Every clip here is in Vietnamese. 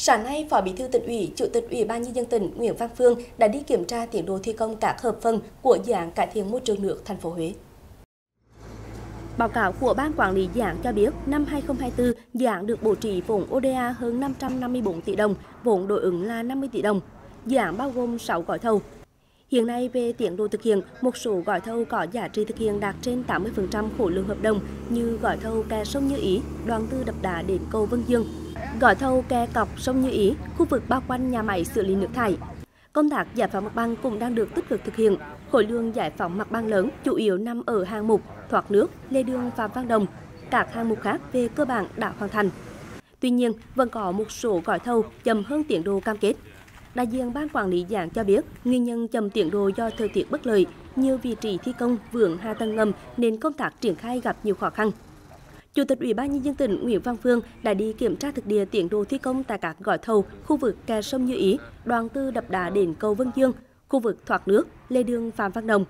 Sáng nay, Phó Bí thư Tỉnh ủy, Chủ tịch Ủy ban Nhân dân tỉnh Nguyễn Văn Phương đã đi kiểm tra tiến độ thi công các hợp phần của dự án cải thiện môi trường nước thành phố Huế. Báo cáo của Ban Quản lý dự án cho biết, năm 2024, dự án được bố trí vốn ODA hơn 554 tỷ đồng, vốn đối ứng là 50 tỷ đồng. Dự án bao gồm 6 gói thầu. Hiện nay, về tiến độ thực hiện, một số gói thầu có giá trị thực hiện đạt trên 80% khối lượng hợp đồng như gói thầu kè sông Như Ý, đoạn từ Đập Đá đến cầu Vân Dương, gói thầu kè cọc sông Như Ý, khu vực bao quanh nhà máy xử lý nước thải. Công tác giải phóng mặt bằng cũng đang được tích cực thực hiện. Khối lượng giải phóng mặt bằng lớn chủ yếu nằm ở hạng mục thoát nước, lề đường Phạm Văn Đồng. Các hạng mục khác về cơ bản đã hoàn thành. Tuy nhiên, vẫn có một số gói thầu chậm hơn tiến độ cam kết. Đại diện Ban Quản lý dự án cho biết, nguyên nhân chậm tiến độ do thời tiết bất lợi, nhiều vị trí thi công vướng hạ tầng ngầm nên công tác triển khai gặp nhiều khó khăn. Chủ tịch Ủy ban Nhân dân tỉnh Nguyễn Văn Phương đã đi kiểm tra thực địa tiến độ thi công tại các gói thầu khu vực kè sông Như Ý, đoạn từ Đập Đá đến cầu Vân Dương, khu vực thoát nước, lề đường Phạm Văn Đồng.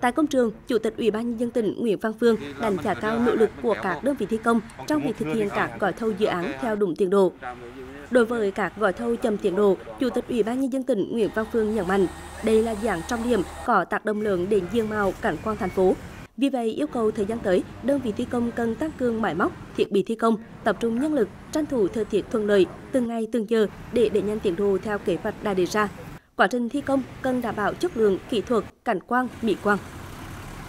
Tại công trường, Chủ tịch Ủy ban Nhân dân tỉnh Nguyễn Văn Phương đánh giá cao nỗ lực của các đơn vị thi công trong việc thực hiện các gói thầu dự án theo đúng tiến độ. Đối với các gói thầu chậm tiến độ, Chủ tịch Ủy ban Nhân dân tỉnh Nguyễn Văn Phương nhấn mạnh đây là dự án trọng điểm có tác động lớn đến diện mạo cảnh quan thành phố. Vì vậy, yêu cầu thời gian tới, đơn vị thi công cần tăng cường máy móc, thiết bị thi công, tập trung nhân lực, tranh thủ thời tiết thuận lợi, từng ngày từng giờ để đẩy nhanh tiến độ theo kế hoạch đã đề ra. Quá trình thi công cần đảm bảo chất lượng, kỹ thuật, cảnh quan, mỹ quan.